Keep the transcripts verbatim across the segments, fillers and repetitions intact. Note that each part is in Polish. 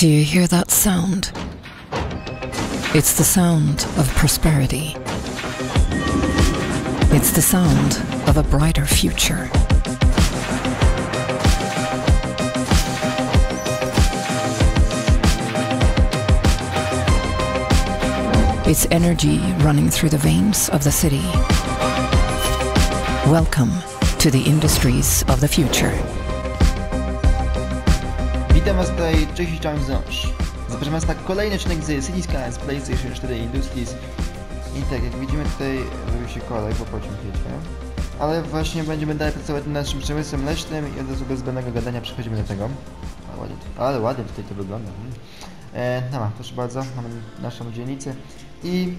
Do you hear that sound? It's the sound of prosperity. It's the sound of a brighter future. It's energy running through the veins of the city. Welcome to the industries of the future. Witam Was tutaj, cześć i cześć ząż. Zapraszam Was na kolejny odcinek z Cities Skylines PlayStation cztery Industries. I tak, jak widzimy tutaj robi się kolej, bo pociąg jedzie. Ale właśnie będziemy dalej pracować nad naszym przemysłem leśnym i od razu bez zbędnego gadania przechodzimy do tego. Ale ładnie, ale ładnie tutaj to wygląda. E, no, proszę bardzo, mamy naszą dzielnicę i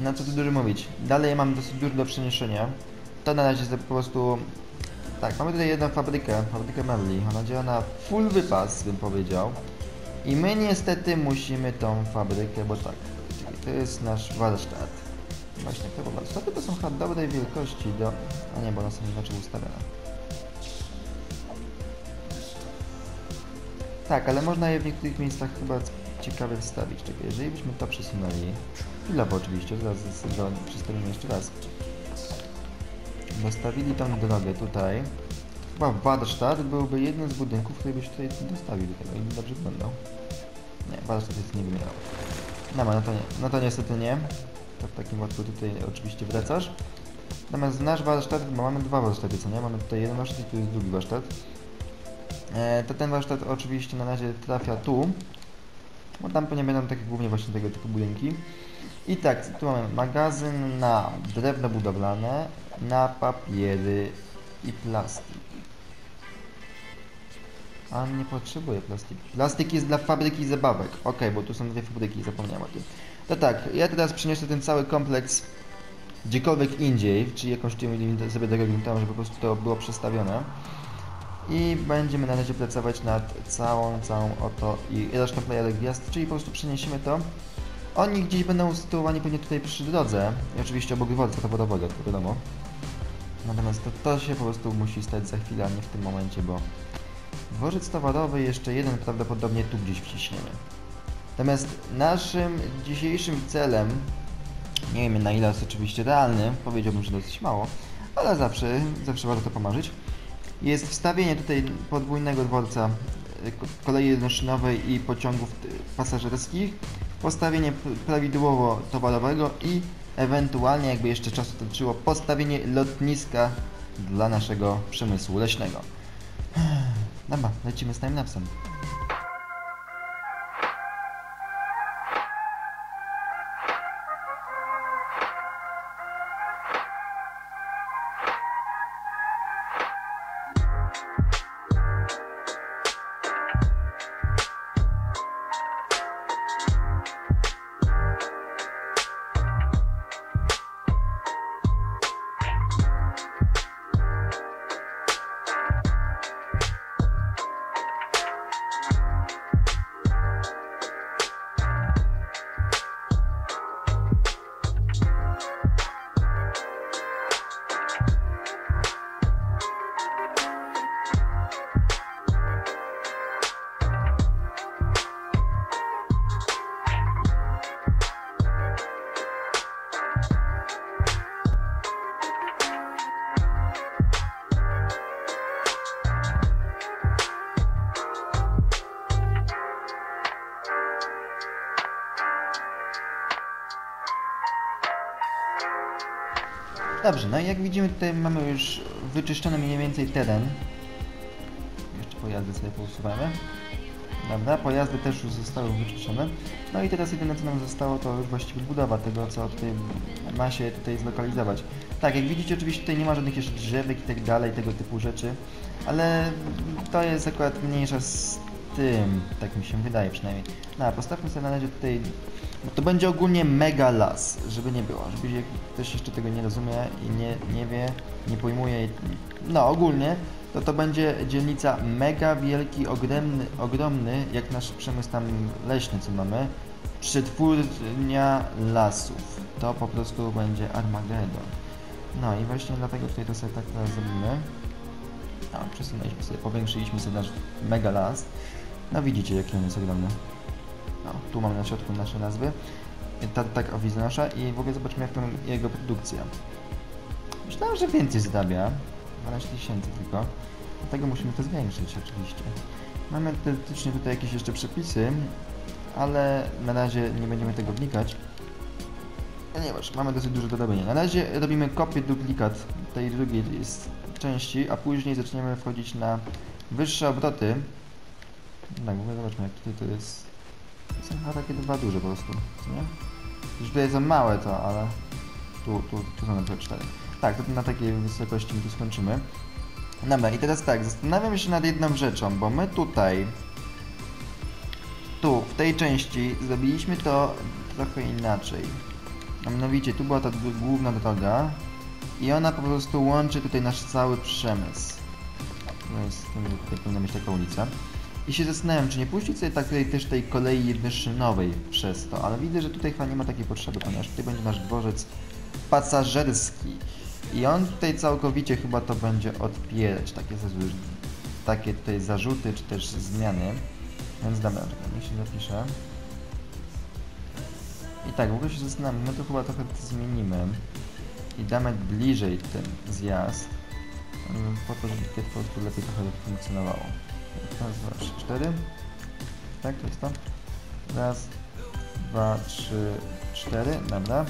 na co tu dużo mówić. Dalej mam dosyć dużo do przeniesienia. To na razie jest po prostu... Tak, mamy tutaj jedną fabrykę, fabrykę mebli. Ona działa na full wypas, bym powiedział. I my niestety musimy tą fabrykę, bo tak. To jest nasz warsztat. Właśnie, to warsztaty to są chyba dobrej wielkości do... A nie, bo one są inaczej ustawione. Tak, ale można je w niektórych miejscach chyba ciekawie wstawić. Czekaj, jeżeli byśmy to przesunęli... Chwilowo oczywiście, zaraz przestawimy jeszcze raz. Dostawili tą drogę tutaj. Chyba warsztat byłby jednym z budynków, który byś tutaj dostawił do tego. I dobrze wyglądał. Nie, warsztat jest niewymiarą. No, no to nie, no to niestety nie. To w takim łatwo tutaj oczywiście wracasz. Natomiast nasz warsztat, bo mamy dwa warsztaty, co nie? Mamy tutaj jeden warsztat i tu jest drugi warsztat. To ten warsztat oczywiście na razie trafia tu, bo tam pewnie będą takie głównie właśnie tego typu budynki. I tak, tu mamy magazyn na drewno budowlane, na papiery i plastik. A nie potrzebuję plastiku. Plastik jest dla fabryki i zabawek. Ok, bo tu są dwie fabryki, zapomniałem o tym. To tak, ja teraz przyniosę ten cały kompleks gdziekolwiek indziej, czyli jakąś tym sobie dogryntałem, żeby po prostu to było przestawione. I będziemy na razie pracować nad całą, całą oto i resztą plejadę gwiazd, czyli po prostu przeniesiemy to. Oni gdzieś będą usytuowani pewnie tutaj przy drodze i oczywiście obok dworca wodowego, to wiadomo. Natomiast to, to się po prostu musi stać za chwilę, a nie w tym momencie, bo dworzec towarowy jeszcze jeden prawdopodobnie tu gdzieś wciśniemy. Natomiast naszym dzisiejszym celem, nie wiem na ile jest oczywiście realny, powiedziałbym, że dosyć mało, ale zawsze, zawsze warto to pomarzyć, jest wstawienie tutaj podwójnego dworca kolei jednoszynowej i pociągów pasażerskich, postawienie prawidłowo towarowego i ewentualnie, jakby jeszcze czasu toczyło, postawienie lotniska dla naszego przemysłu leśnego. Dobra, lecimy z timelapsem. Dobrze, no i jak widzimy tutaj mamy już wyczyszczony mniej więcej teren. Jeszcze pojazdy sobie pousuwamy. Dobra, pojazdy też już zostały wyczyszczone. No i teraz jedyne co nam zostało to już właściwie budowa tego, co tutaj ma się tutaj zlokalizować. Tak, jak widzicie oczywiście tutaj nie ma żadnych jeszcze drzewek i tak dalej, tego typu rzeczy. Ale to jest akurat mniejsza z tym, tak mi się wydaje przynajmniej. No, postawmy sobie na razie tutaj... No to będzie ogólnie mega las, żeby nie było, żeby ktoś jeszcze tego nie rozumie i nie, nie wie, nie pojmuje, no ogólnie, to to będzie dzielnica mega wielki, ogromny, ogromny jak nasz przemysł tam leśny, co mamy, przetwórnia lasów, to po prostu będzie Armageddon. No i właśnie dlatego tutaj to sobie tak teraz zrobimy, no, przesunęliśmy sobie, powiększyliśmy sobie nasz mega las. No widzicie, jaki on jest ogromny. No, tu mamy na środku nasze nazwy. Tartak Owiznosza i w ogóle zobaczmy, jak tam jego produkcja. Myślałem, że więcej zdabia. dwanaście tysięcy tylko. Dlatego musimy to zwiększyć oczywiście. Mamy teoretycznie tutaj jakieś jeszcze przepisy, ale na razie nie będziemy tego wnikać, ponieważ mamy dosyć dużo do robienia. Na razie robimy kopię duplikat tej drugiej części, a później zaczniemy wchodzić na wyższe obroty. Tak, w ogóle zobaczmy, jak tutaj to jest. Są chyba takie dwa duże po prostu, nie? Już tutaj są małe to, ale tu, tu, tu są dopiero cztery. Tak, to na takiej wysokości my tu skończymy. Dobra, i teraz tak, zastanawiam się nad jedną rzeczą, bo my tutaj, tu, w tej części zrobiliśmy to trochę inaczej. A mianowicie, tu była ta główna droga i ona po prostu łączy tutaj nasz cały przemysł. To jest, tutaj powinna być taka ulica. I się zastanawiam, czy nie puścić sobie tak tutaj też tej kolei jednoszynowej przez to, ale widzę, że tutaj chyba nie ma takiej potrzeby, ponieważ tutaj będzie nasz dworzec pasażerski. I on tutaj całkowicie chyba to będzie odpierać, takie, takie tutaj zarzuty, czy też zmiany. Więc dobra, niech się zapiszę. I tak, w ogóle się zastanawiam, no to chyba trochę to zmienimy. I damy bliżej ten zjazd, po to, żeby to po prostu lepiej trochę funkcjonowało. Raz, dwa, trzy, cztery. Tak, to jest to. Raz, dwa, trzy, cztery. Dobra.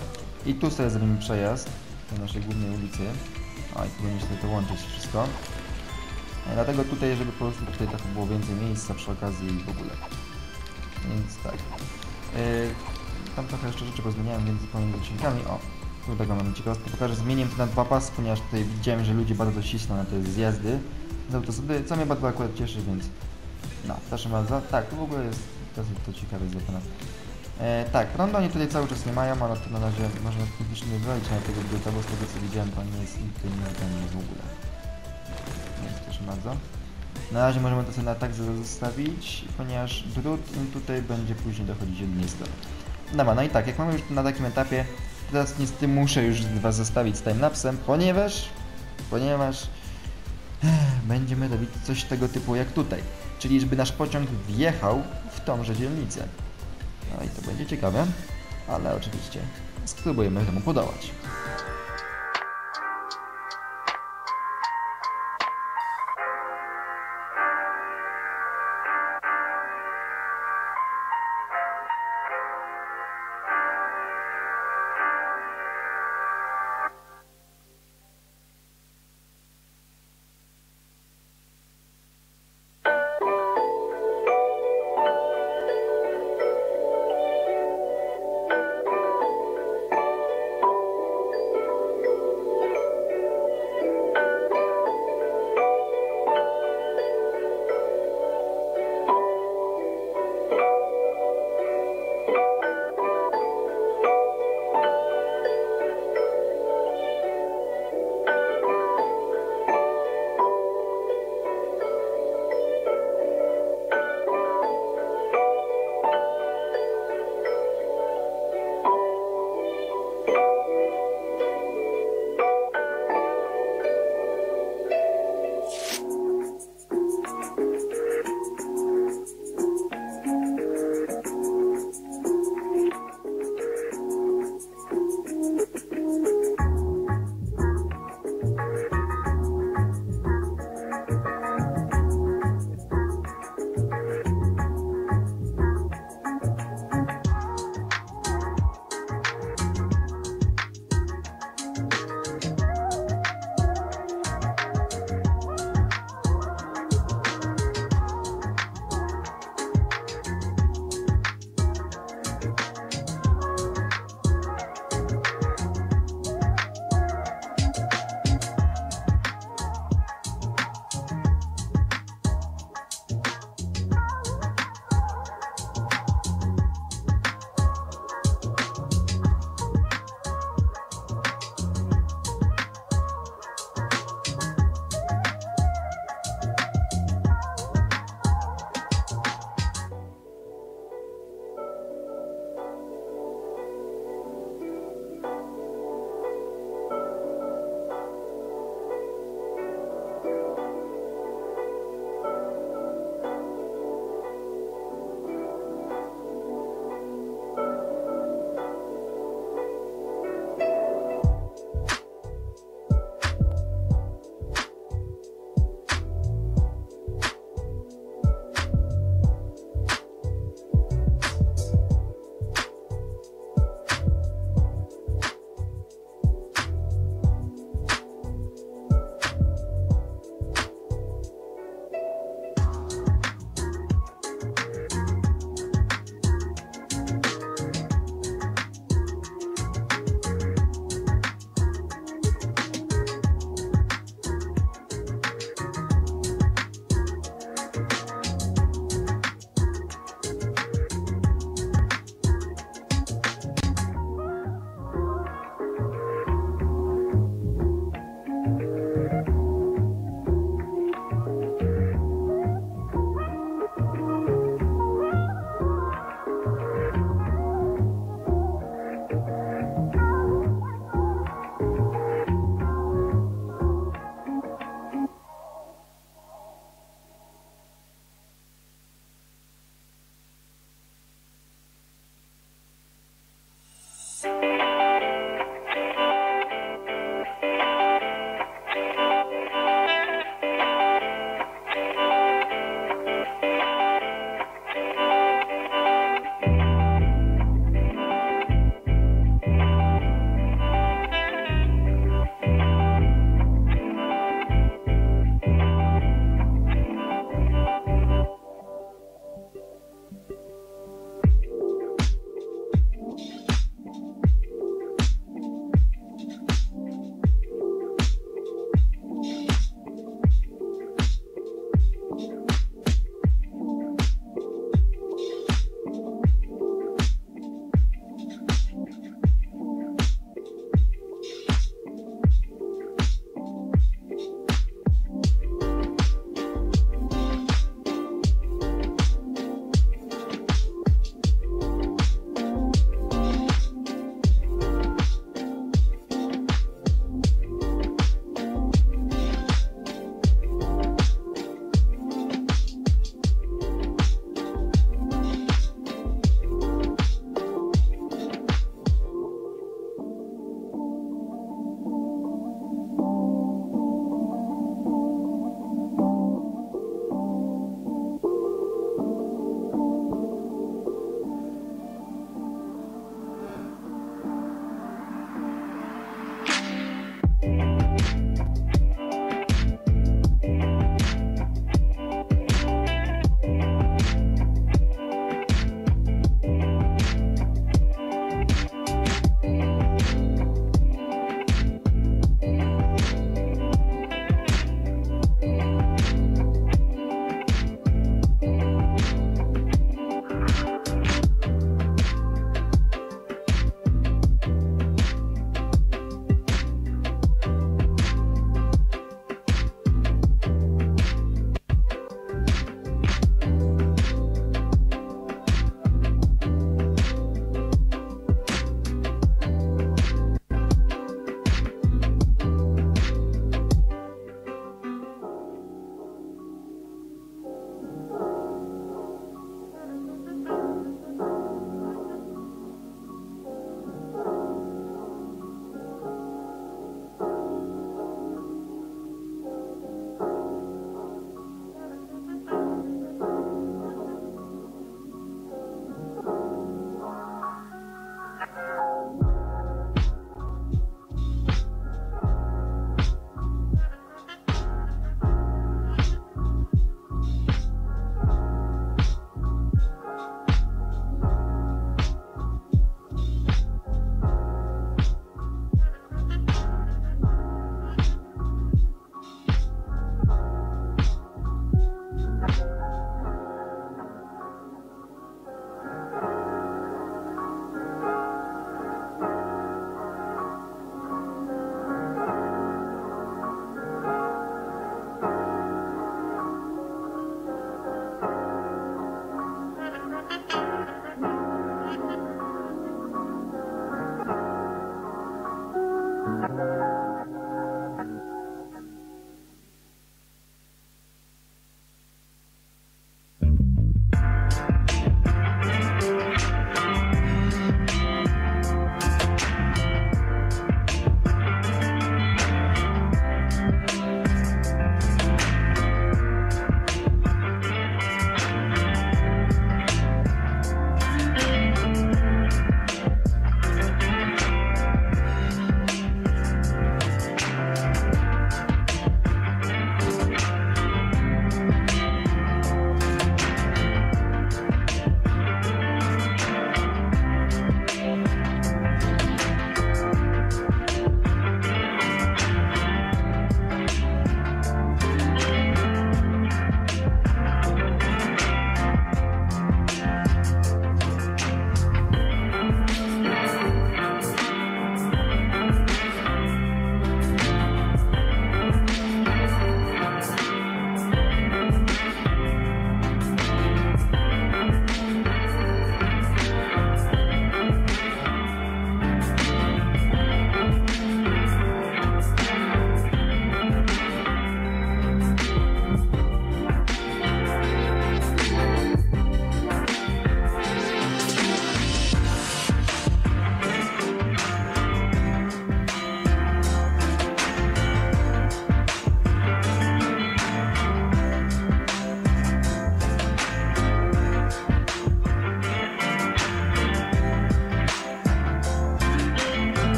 I tu sobie zrobimy przejazd do naszej głównej ulicy. O, i tu będzie sobie to łączyć wszystko. E, dlatego tutaj, żeby po prostu tutaj tak było więcej miejsca przy okazji i w ogóle. Więc tak. Yy, tam trochę jeszcze rzeczy pozmieniałem między pomiędzy odcinkami. O, tu tego mam ciekawostkę. Pokażę, zmieniłem to na dwa pasy, ponieważ tutaj widziałem, że ludzie bardzo cisną na te zjazdy z autostrady, co mnie bardzo akurat cieszy, więc no, proszę bardzo. Tak, to w ogóle jest dosyć to ciekawe jest dla nas. E, tak, prądu oni tutaj cały czas nie mają, ale to na razie można technicznie wybrać na tego budżeta, bo z tego co widziałem, to nie jest nikt nie jest w ogóle. Więc proszę bardzo. Na razie możemy to sobie na tak zostawić, ponieważ drut im tutaj będzie później dochodzić od niej strony. Dobra, no i tak, jak mamy już na takim etapie, teraz niestety muszę już was zostawić z timelapsem, ponieważ, ponieważ będziemy robić coś tego typu jak tutaj, czyli żeby nasz pociąg wjechał w tąże dzielnicę. No i to będzie ciekawe, ale oczywiście spróbujemy temu podołać.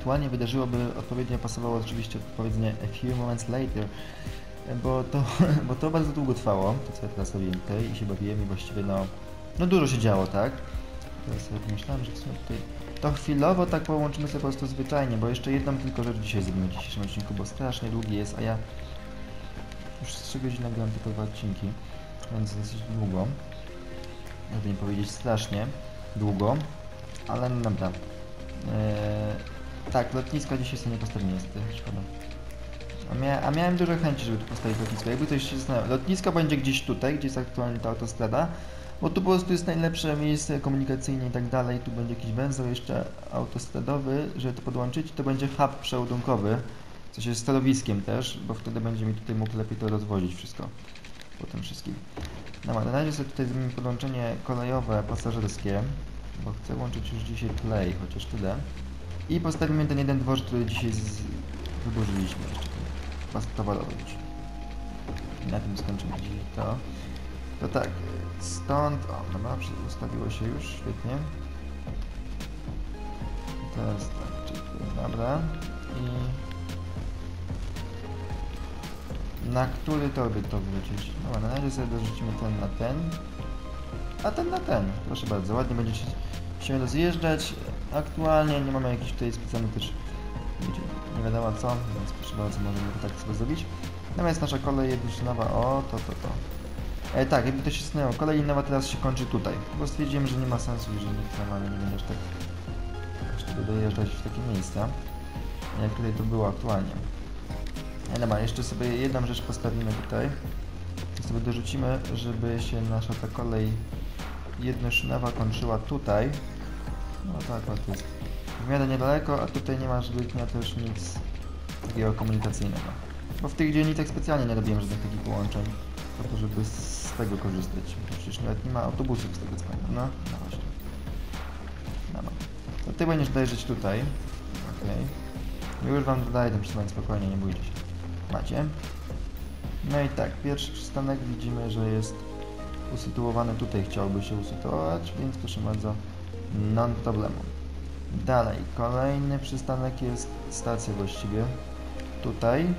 aktualnie wydarzyło, by odpowiednio pasowało oczywiście powiedzenie a few moments later, bo to, bo to bardzo długo trwało, to co ja teraz robiłem tutaj i się bawiłem i właściwie no, no dużo się działo, tak? Teraz sobie pomyślałem, że w sumie tutaj to chwilowo tak połączymy sobie po prostu zwyczajnie, bo jeszcze jedną tylko rzecz dzisiaj zrobimy w dzisiejszym odcinku, bo strasznie długi jest, a ja już z trzy godziny nagrałem tylko dwa odcinki, więc dosyć długo, żeby nie powiedzieć strasznie długo, ale no dobra. Eee, tak, lotnisko dzisiaj sobie nie postawimy, jest szkoda. A, mia a miałem dużo chęci, żeby tu postawić lotnisko, jakby ktoś się zastanawiał. Lotnisko będzie gdzieś tutaj, gdzie jest aktualnie ta autostrada, bo tu po prostu jest najlepsze miejsce komunikacyjne i tak dalej, tu będzie jakiś węzeł jeszcze autostradowy, żeby to podłączyć, to będzie hub przeładunkowy, coś jest stanowiskiem też, bo wtedy będzie mi tutaj mógł lepiej to rozwozić wszystko, po tym wszystkim. No a na razie sobie tutaj zrobimy podłączenie kolejowe, pasażerskie, bo chcę łączyć już dzisiaj play, chociaż tyle. I postawimy ten jeden dworzec, który dzisiaj z... wyburzyliśmy jeszcze ten pas towarowy już. I na tym skończymy dzisiaj to. To tak, stąd, o, dobra, ustawiło się już, świetnie. To jest tak, czyli dobra. I na który to by to wrócić? No, na razie sobie dorzucimy ten na ten. A ten na ten, proszę bardzo, ładnie będzie się rozjeżdżać. Aktualnie nie mamy jakichś tutaj specjalnych też, nie wiadomo co, więc proszę bardzo, możemy to tak sobie zrobić. Natomiast nasza kolej jednoczynowa, o, to, to, to. E, tak, jakby to się stanęło, kolej nowa teraz się kończy tutaj, bo stwierdziłem, że nie ma sensu, jeżeli nikt normalnie nie będziesz tak dojeżdżać w takie miejsca, jak tutaj to było aktualnie. E, dobra, jeszcze sobie jedną rzecz postawimy tutaj, to sobie dorzucimy, żeby się nasza ta kolej jednoszynowa kończyła tutaj. No tak, to jest w miarę niedaleko, a tutaj nie ma żadnego też nic takiego komunikacyjnego, bo w tych dzielnicach specjalnie nie robiłem żadnych takich połączeń, po to, żeby z tego korzystać. Przecież nawet nie ma autobusów z tego co pamiętam. No, no właśnie. Dobra. To ty będziesz dojeżdżać tutaj. Okej. Okay. Już wam dodaję ten przystanek, spokojnie, nie bójcie się. Macie. No i tak, pierwszy przystanek widzimy, że jest usytuowany tutaj, chciałby się usytuować, więc proszę bardzo, non problemu. Dalej, kolejny przystanek jest stacja właściwie. Tutaj.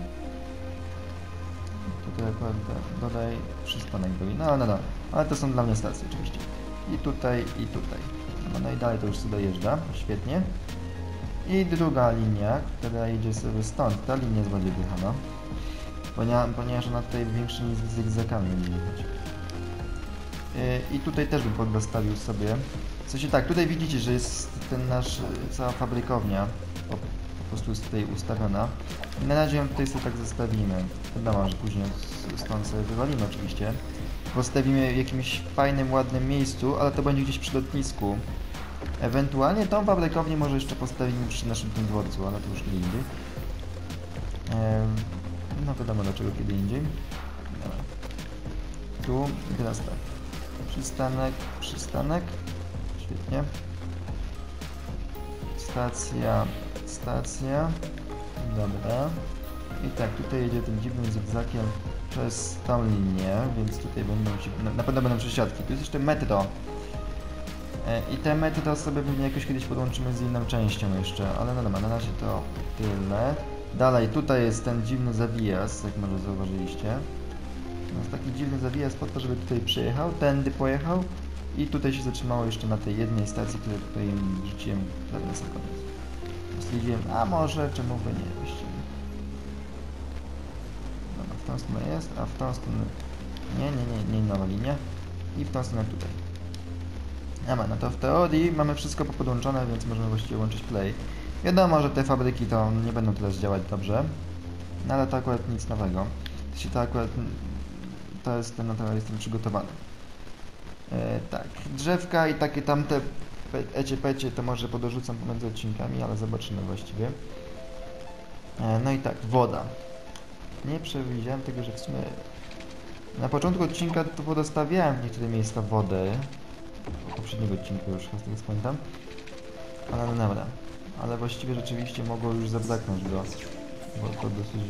Tutaj akurat dodaj przystanek do no, no, no, ale to są dla mnie stacje oczywiście. I tutaj, i tutaj. No, no i dalej to już sobie dojeżdża, świetnie. I druga linia, która idzie sobie stąd, ta linia jest bardziej wyjechana. Ponieważ ona tutaj większymi zygzakami będzie jechać. I tutaj też bym podstawił sobie. W sensie tak, tutaj widzicie, że jest ten nasz, cała fabrykownia po, po prostu jest tutaj ustawiona. I na razie ją tutaj sobie tak zostawimy. Wiadomo, że później stąd sobie wywalimy oczywiście. Postawimy w jakimś fajnym, ładnym miejscu, ale to będzie gdzieś przy lotnisku. Ewentualnie tą fabrykownię może jeszcze postawimy przy naszym tym dworcu, ale to już kiedy indziej. No wiadomo dlaczego kiedy indziej. Dobra. Tu i teraz tak. Przystanek, przystanek. Świetnie. Stacja, stacja. Dobra. I tak, tutaj jedzie tym dziwnym zygzakiem przez tą linię, więc tutaj będą się, na pewno będą przesiadki. Tu jest jeszcze metro. I te metro sobie pewnie jakoś kiedyś podłączymy z inną częścią jeszcze, ale no dobra, na razie to tyle. Dalej, tutaj jest ten dziwny zawijaz, jak może zauważyliście. Jest taki dziwny zawijaz po to, żeby tutaj przyjechał, tędy pojechał i tutaj się zatrzymało jeszcze na tej jednej stacji, której tutaj rzuciłem pewne sekundy. Stwierdziłem, a może, czemu by nie, właściwie. Dobra, w tą stronę jest, a w tą stronę... Nie, nie, nie, nie, nowa linia. I w tą stronę tutaj. Dobra, no to w teorii mamy wszystko popodłączone, więc możemy właściwie łączyć play. Wiadomo, że te fabryki to nie będą teraz działać dobrze, no ale to akurat nic nowego. Jeśli to akurat... to jest ten, na to jestem przygotowany. Yy, tak, drzewka i takie tamte ecie pecie to może podrzucam pomiędzy odcinkami, ale zobaczymy właściwie. Yy, no i tak, woda. Nie przewidziałem tego, że w sumie... Na początku odcinka to podostawiałem w niektóre miejsca wodę. Poprzedniego odcinka już, z tego pamiętam. Ale no dobra. Ale właściwie rzeczywiście mogło już zabraknąć go. Bo to dosyć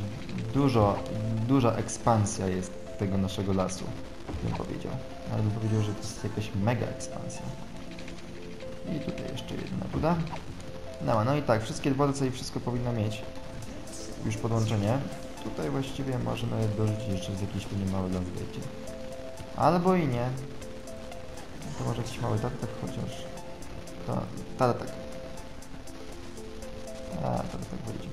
dużo, duża ekspansja jest tego naszego lasu, bym powiedział. Ale bym powiedział, że to jest jakaś mega ekspansja. I tutaj jeszcze jedna woda. No, no i tak, wszystkie dworce i wszystko powinno mieć już podłączenie. Tutaj właściwie możemy dorzucić jeszcze z jakiejś linii mały landgate. Albo i nie. To może jakiś mały tartak chociaż. To tartak. A, tartak wyjdzie.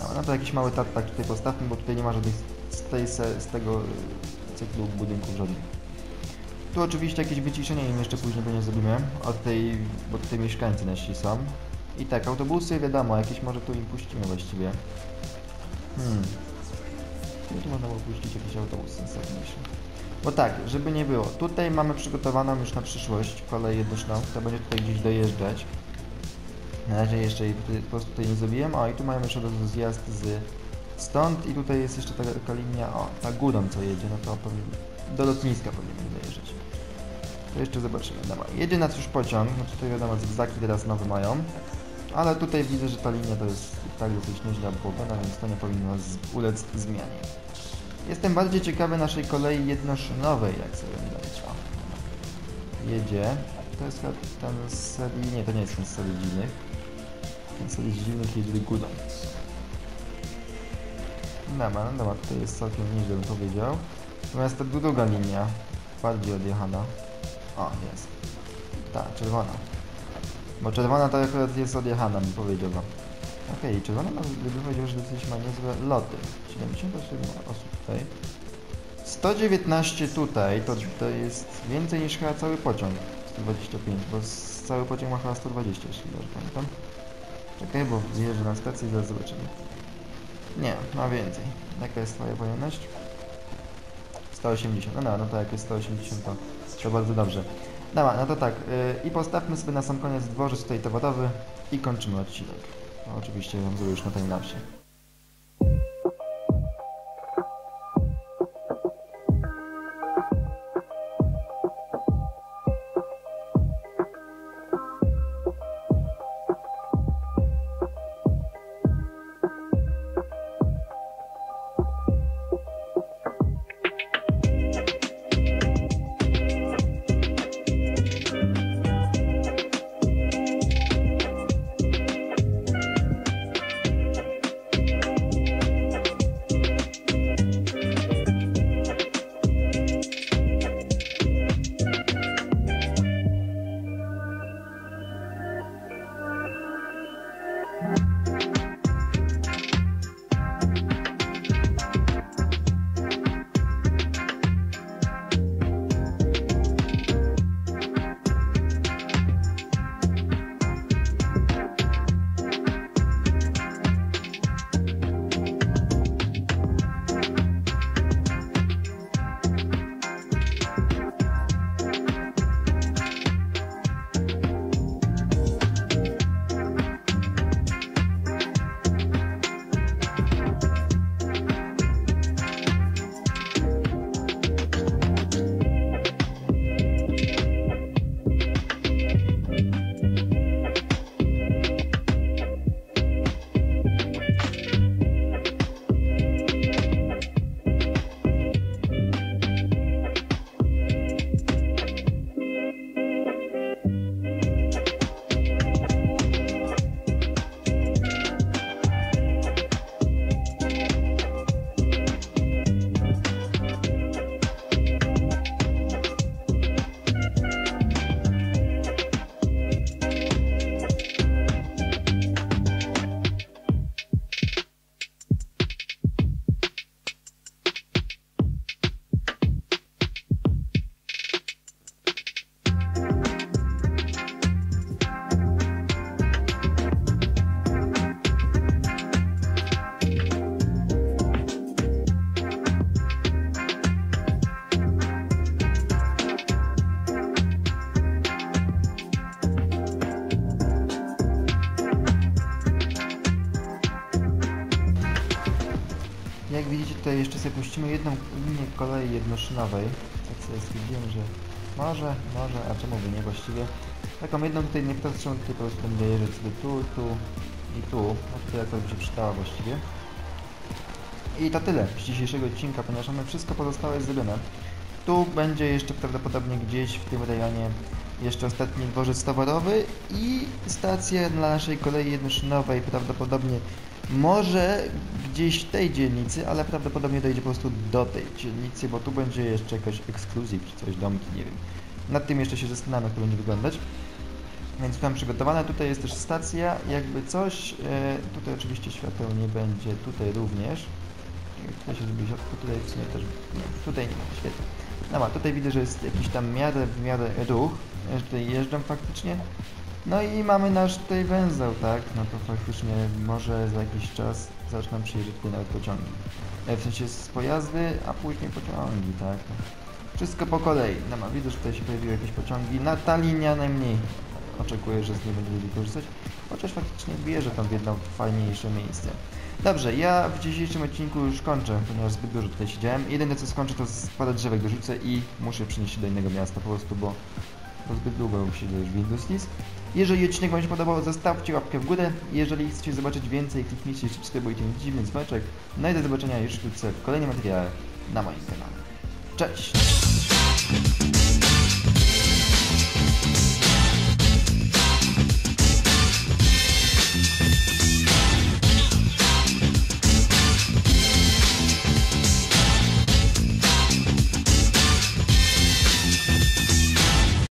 No, no to jakiś mały tartak tutaj postawmy, bo tutaj nie ma żadnych z, tej, z tego cyklu budynków żadnych. Tu oczywiście jakieś wyciszenie im jeszcze później pewnie zrobimy, od tej, bo tutaj mieszkańcy nasi są. I tak, autobusy wiadomo, jakieś może tu im puścimy właściwie. Hmm. Tu można było puścić jakieś autobusy sensowniejsze. Bo tak, żeby nie było, tutaj mamy przygotowaną już na przyszłość kolej jednosną, to będzie tutaj gdzieś dojeżdżać. Na razie jeszcze jej po prostu tutaj nie zrobiłem. O, i tu mamy jeszcze zjazd z stąd i tutaj jest jeszcze taka linia, o, ta górą co jedzie, no to pewnie do lotniska powinien dojeżdżać. To jeszcze zobaczymy. Dobra, jedzie nas już pociąg, no tutaj wiadomo, zygzaki teraz nowe mają, ale tutaj widzę, że ta linia to jest tak dosyć nieźle obłowiona, więc to nie powinno ulec zmianie. Jestem bardziej ciekawy naszej kolei jednoszynowej, jak sobie widać. O, jedzie. To jest ten serii... nie, to nie jest ten serii dziwnych. Ten serii dziwnych jedzie gudą. Dobra, no dobra, tutaj jest całkiem nieźle, bym powiedział. Natomiast ta druga linia, bardziej odjechana. O, jest. Ta, czerwona. Bo czerwona to akurat jest odjechana, bym powiedział wam. Okej, okay, czerwona no, bym powiedział, że dosyć ma niezłe loty. siedemdziesiąt osiem osób tutaj. sto dziewiętnaście tutaj, to, to jest więcej niż chyba cały pociąg. sto dwadzieścia pięć, bo cały pociąg ma chyba sto dwadzieścia, jeśli dobrze pamiętam. Czekaj, bo zjeżdżę na stację i zaraz zobaczymy. Nie, ma więcej. Jaka jest twoja pojemność? sto osiemdziesiąt, no, no, no to jak jest sto osiemdziesiąt, to, to bardzo dobrze. Dobra, no to tak, yy, i postawmy sobie na sam koniec dworzec tutaj towarowy i kończymy odcinek. No, oczywiście wam zrobię już na timelapsie. Jak widzicie, tutaj jeszcze sobie puścimy jedną linię kolei jednoszynowej. Tak sobie stwierdziłem, że może, może, a czemu by nie właściwie. Taką jedną tutaj nie patrzę, tylko po prostu będę jeżdżać sobie tu, tu i tu. No tutaj akurat by się przydała właściwie. I to tyle z dzisiejszego odcinka, ponieważ mamy wszystko pozostałe zrobione. Tu będzie jeszcze prawdopodobnie gdzieś w tym rejonie jeszcze ostatni dworzec towarowy i stacja dla naszej kolei jednoszynowej, prawdopodobnie może gdzieś w tej dzielnicy, ale prawdopodobnie dojdzie po prostu do tej dzielnicy, bo tu będzie jeszcze jakoś ekskluzyw czy coś, domki, nie wiem. Nad tym jeszcze się zastanawiam, jak to będzie wyglądać. Więc tam przygotowana, tutaj jest też stacja, jakby coś, tutaj oczywiście świateł nie będzie, tutaj również. Tutaj się zrobi środku, tutaj w sumie też, nie, tutaj nie ma, świetnie. No a tutaj widzę, że jest jakiś tam miarę, w miarę ruch, że tutaj jeżdżą faktycznie. No i mamy nasz tutaj węzeł, tak, no to faktycznie może za jakiś czas zaczną przyjeżdżać tutaj nawet pociągi. W sensie z pojazdy, a później pociągi, tak. Wszystko po kolei, no ma widzę, że tutaj się pojawiły jakieś pociągi, na ta linia najmniej. Oczekuję, że z niej będzie korzystać, chociaż faktycznie bierze tam w jedno fajniejsze miejsce. Dobrze, ja w dzisiejszym odcinku już kończę, ponieważ zbyt dużo tutaj siedziałem. Jedyne co skończę, to parę drzewek dorzucę i muszę przenieść się do innego miasta po prostu, bo, bo zbyt długo siedzę już w Industries. Jeżeli odcinek wam się podobał, zostawcie łapkę w górę. Jeżeli chcecie zobaczyć więcej, kliknijcie jeszcze subskrybujcie ten dziwny dzwoneczek. No i do zobaczenia już wkrótce w kolejnym materiale na moim kanale. Cześć!